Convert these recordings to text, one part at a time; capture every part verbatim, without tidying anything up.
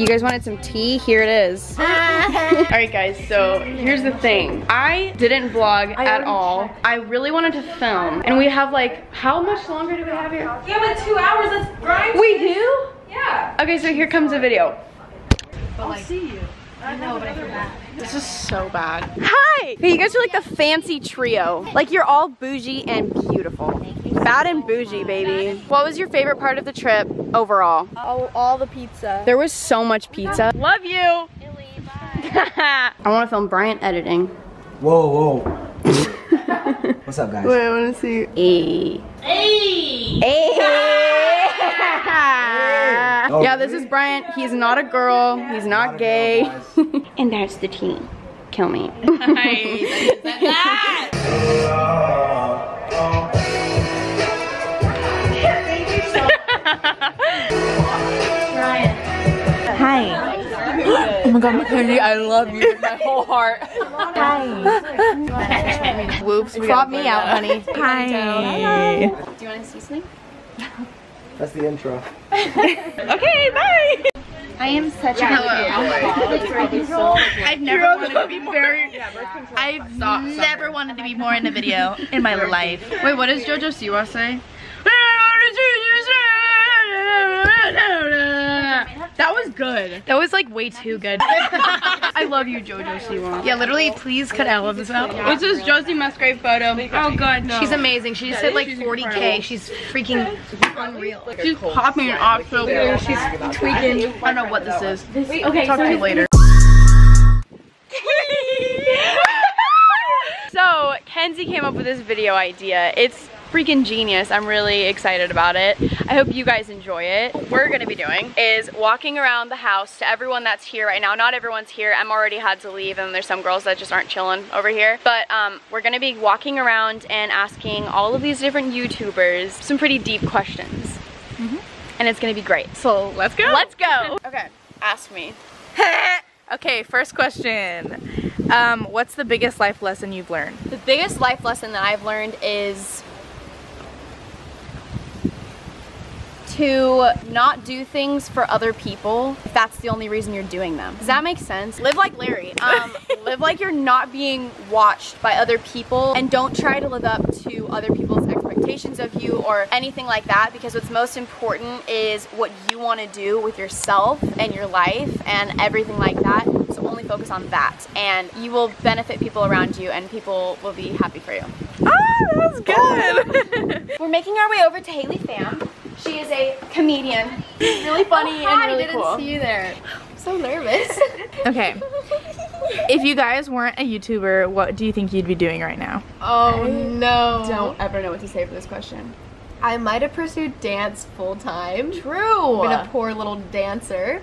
You guys wanted some tea? Here it is. Alright guys, so here's the thing. I didn't vlog I at all. Checked. I really wanted to film. And we have like, how much longer do we have here? Yeah, but two hours, let's grind. We do? Yeah. Okay, so here comes the video. I'll like, see you. I know, but I forgot. This is so bad. Hi! Hey, you guys are like the fancy trio. Like you're all bougie and beautiful. Bad and bougie, baby. What was your favorite part of the trip overall? Oh, all the pizza. There was so much pizza. Love you! Illy, bye. I want to film Bryant editing. Whoa, whoa. What's up, guys? Wait, I want to see. Hey. Hey! Hey! Oh, yeah, this is Bryant. He's not a girl. He's not, not gay. Girl, and that's the team. Kill me. Nice. That. Hi. Oh my god, Mckenzie, I love you with my whole heart. Hi. Whoops. Crop me out, honey. Hi. Hi. Do you want to see something? That's the intro. Okay, bye! I am such yeah, a hello. I've never wanted to be more I've never wanted to be more in a video in my life. Wait, what does JoJo Siwa say? That was good. That was like way too good. I love you, JoJo Siwa. Yeah, literally, please cut all of this out. This is Josie Musgrave photo. Oh god, no. She's amazing. She just hit like forty K. She's freaking unreal. She's popping off so weird. She's tweaking. I don't know what this is. Okay, talk to you later. So, Kenzie came up with this video idea. It's freaking genius. I'm really excited about it. I hope you guys enjoy it. What we're gonna be doing is walking around the house to everyone that's here right now. Not everyone's here. Em already had to leave and there's some girls that just aren't chilling over here. But um, we're gonna be walking around and asking all of these different YouTubers some pretty deep questions. Mm-hmm. And it's gonna be great. So let's go. Let's go. Okay, ask me. Okay, first question. Um, what's the biggest life lesson you've learned? The biggest life lesson that I've learned is to not do things for other people if that's the only reason you're doing them. Does that make sense? Live like Larry. Um, live like you're not being watched by other people and don't try to live up to other people's expectations of you or anything like that, because what's most important is what you want to do with yourself and your life and everything like that. So only focus on that and you will benefit people around you and people will be happy for you. Ah, that was good. We're making our way over to Haley Pham. She is a comedian. She's really funny oh, hi, and really cool. I didn't see you there. I'm so nervous. Okay. If you guys weren't a YouTuber, what do you think you'd be doing right now? Oh no. I don't ever know what to say for this question. I might have pursued dance full time. True. Been a poor little dancer.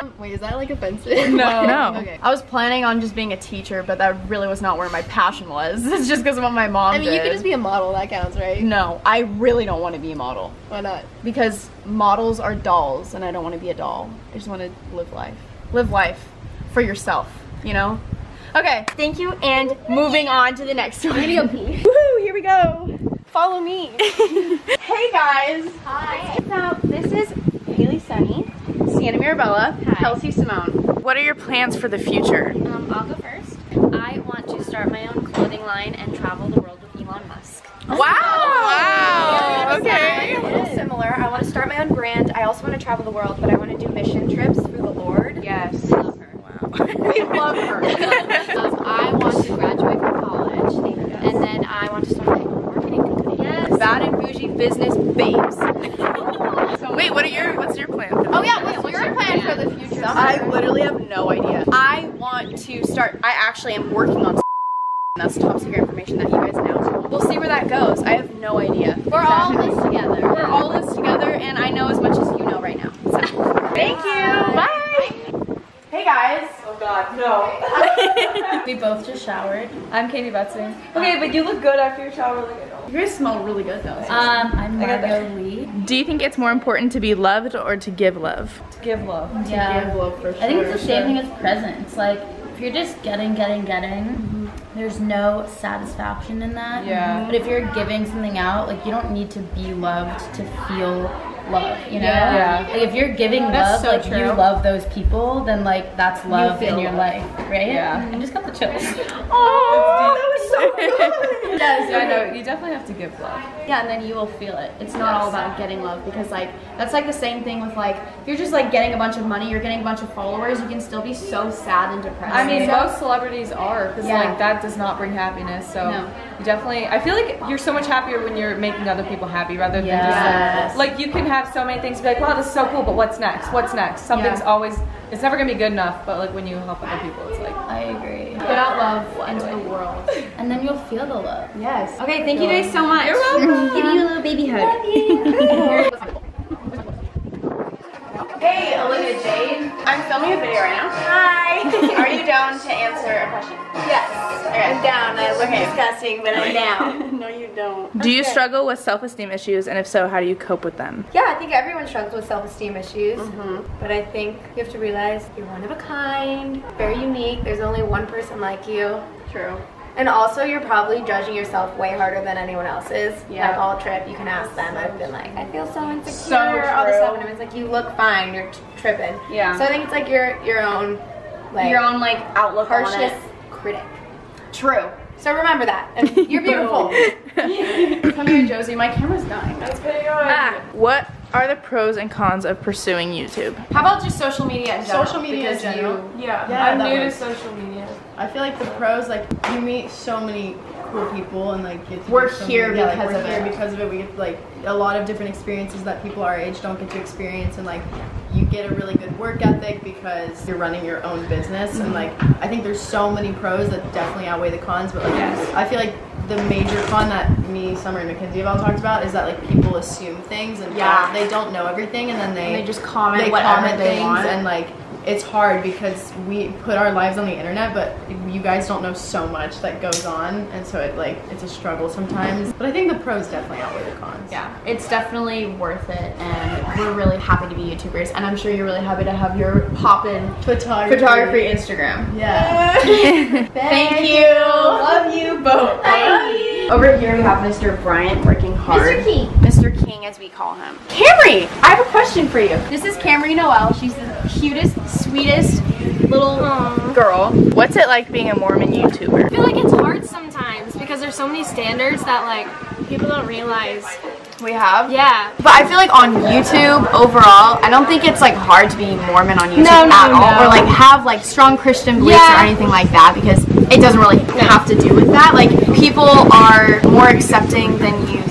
Or, wait, is that like offensive? No. No. Okay. I was planning on just being a teacher, but that really was not where my passion was. It's just because of what my mom did. I mean, did. You could just be a model. That counts, right? No, I really don't want to be a model. Why not? Because models are dolls, and I don't want to be a doll. I just want to live life. Live life for yourself, you know? Okay. Thank you, and moving on to the next one. Woohoo, here we go. Follow me. Hey guys. Hi. So this is Haley Sunny, Siena Mirabella, hi. Kelsey Simone. What are your plans for the future? Um, I'll go first. I want to start my own clothing line and travel the world with Elon Musk. Wow. Wow. Okay. Similar. A little similar. I want to start my own brand. I also want to travel the world, but I want to do mission trips for the Lord. Yes. We love her. Wow. We love her. um, I want to graduate from college, and then I want to start. Bad and bougie business babes. So wait, what are your, what's your plan? Oh yeah, what's, what's your, your plan, plan for the future? Summer? I literally have no idea. I want to start, I actually am working on that's top secret information that you guys know. We'll see where that goes. I have no idea. We're exactly. all in this together. We're yeah. all in this together and I know as much as you know right now. So. Thank Bye. you. Bye. Hey guys. Oh god, no. We both just showered. I'm Katie Betzing. Okay, but you look good after your shower. Like, you guys smell really good though. Um, I'm Margo Lee. Do you think it's more important to be loved or to give love? To give love. Yeah. To give love for sure. I think it's the same thing as presents. Like, if you're just getting, getting, getting, mm-hmm. there's no satisfaction in that. Yeah. But if you're giving something out, like you don't need to be loved to feel love, you know? Yeah. Like, if you're giving that's love, so like, true. You love those people, then, like, that's love you in your life, life, right? Yeah. I just got the chills. Oh, that was so good! Yes, yeah, no, you definitely have to give love. Yeah, and then you will feel it. It's not yes. all about getting love, because, like, that's, like, the same thing with, like, if you're just, like, getting a bunch of money, you're getting a bunch of followers, you can still be so sad and depressed. I mean, you know? Most celebrities are, because, yeah. like, that does not bring happiness, so... No. You definitely, I feel like you're so much happier when you're making other people happy rather than yes. just like, like you can have so many things be like, wow, this is so cool, but what's next? What's next? Something's yeah. always, it's never gonna be good enough, but like when you help other people, it's like. I agree. Put out love into the world. And then you'll feel the love. Yes. Okay, thank you guys so much. You're welcome. Give you a little baby hug. Love you. Hey, Olivia Jade. I'm filming a video right now. Hi. Are you down to answer a question? Yes. I'm down. I look okay. disgusting, but I'm down. No, you don't. Do you okay. struggle with self-esteem issues, and if so, how do you cope with them? Yeah, I think everyone struggles with self-esteem issues, mm-hmm. but I think you have to realize you're one of a kind, very unique. There's only one person like you. True. And also, you're probably judging yourself way harder than anyone else is. Yeah. Like, all trip, you can ask them. I've been like, I feel so insecure so all this stuff, and it's like, you look fine. You're tripping. Yeah. So I think it's like your your own, like your own like outlook, harshest critic. True. So remember that. And you're beautiful. Come here, Josie. My camera's dying. That's pretty good. Ah, what are the pros and cons of pursuing YouTube? How about just social media in general? Social media in general. Yeah. yeah. I'm new to social media. I feel like the pros, like, you meet so many cool people and, like, get to We're so here many, because yeah, like, we're of here it. because of it. We get, like, a lot of different experiences that people our age don't get to experience, and, like, you get a really good work ethic because you're running your own business, and like I think there's so many pros that definitely outweigh the cons, but like yes. I feel like the major con that me, Summer, and Mckenzie have all talked about is that like people assume things and yeah. they don't know everything, and then they, and they just comment they whatever comment they things want. And like it's hard because we put our lives on the internet, but you guys don't know so much that goes on, and so it like it's a struggle sometimes. But I think the pros definitely outweigh the cons. Yeah, it's definitely worth it, and we're really happy to be YouTubers, and I'm sure you're really happy to have your pop-in photography. photography Instagram. Yeah. Thank you. Love you both. Bye. Over here we have Mister Bryant working hard. Mister King. Mister King, as we call him. Kamri, I have a question for you. This is Kamri Noel. She's the cutest, sweetest little Aww. girl. What's it like being a Mormon YouTuber? I feel like it's hard sometimes because there's so many standards that like people don't realize we have. Yeah. But I feel like on YouTube overall, I don't think it's like hard to be Mormon on YouTube no, no, at all no. or like have like strong Christian beliefs yeah. or anything like that, because it doesn't really have to do with that. Like people are more accepting than you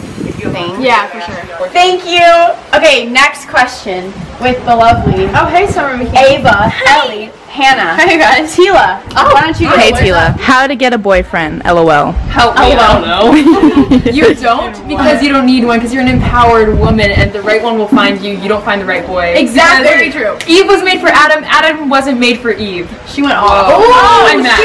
think. Yeah, for sure. Thank you. Okay, next question with the lovely. Oh, hey, Summer McKeen. Ava, hi. Ellie, Hannah. Hi, guys. Teala. Oh, why don't you go? Hey, Teala. How to get a boyfriend, LOL. Help me. LOL. You don't, because you don't need one, because you're an empowered woman, and the right one will find you. You don't find the right boy. Exactly. That's very true. Eve was made for Adam. Adam wasn't made for Eve. She went off. Oh, oh, I'm mad.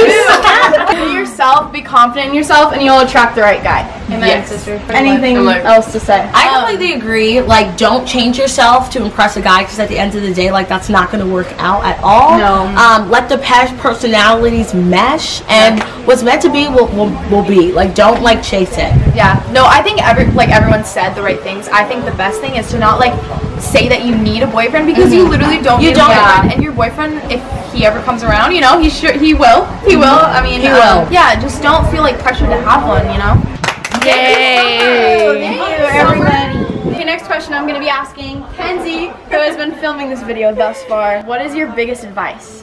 Be yourself, be confident in yourself, and you'll attract the right guy. Amen, yes. sister. Anything Alert. else to say? I um, completely agree. Like, don't change yourself to impress a guy, because at the end of the day, like, that's not going to work out at all. No. Um, let the personalities mesh, and what's meant to be will, will, will be. Like, don't, like, chase it. Yeah. No, I think, every like, everyone said the right things. I think the best thing is to not, like, say that you need a boyfriend, because mm-hmm. you literally don't you need don't. a boyfriend. And your boyfriend, if he ever comes around, you know, he should, he will. He will. I mean, he um, will. Yeah, just don't feel, like, pressured to have one, you know? Yay! Yay. Thank you, everybody. Okay, next question I'm going to be asking Kenzie, who has been filming this video thus far. What is your biggest advice?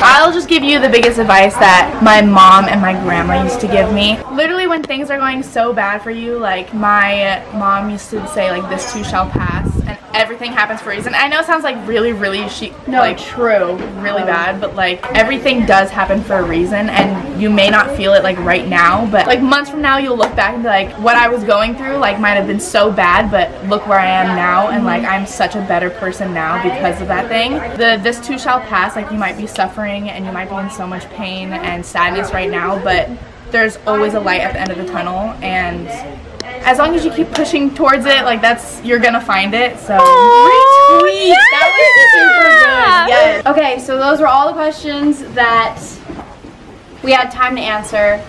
I'll just give you the biggest advice that my mom and my grandma used to give me. Literally when things are going so bad for you, like my mom used to say, like, this too shall pass, and everything happens for a reason. I know it sounds like really, really she no, like true, really bad, but like everything does happen for a reason, and you may not feel it like right now, but like months from now you'll look back and be like, what I was going through like might have been so bad, but look where I am now, and like I'm such a better person now because of that thing. The this too shall pass, like you might be suffering and you might be in so much pain and sadness right now, but there's always a light at the end of the tunnel, and as long as you keep pushing towards it, like that's, you're gonna find it. So Aww, retweet. Yes! That was super good. Yes. Okay, so those were all the questions that we had time to answer.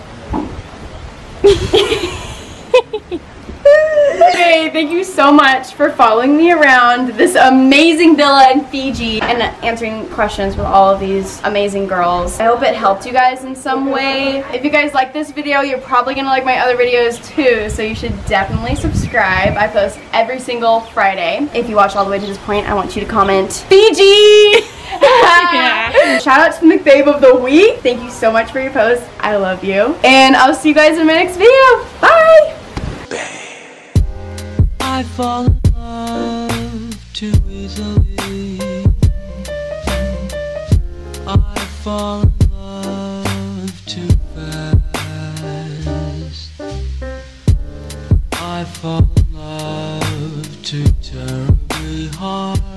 Jay, thank you so much for following me around this amazing villa in Fiji and answering questions with all of these amazing girls. I hope it helped you guys in some way. If you guys like this video, you're probably gonna like my other videos too, so you should definitely subscribe. I post every single Friday. If you watch all the way to this point, I want you to comment Fiji! Yeah. Shout out to the McBabe of the week. Thank you so much for your post. I love you. And I'll see you guys in my next video. Bye! I fall in love too easily. I fall in love too fast. I fall in love too terribly hard.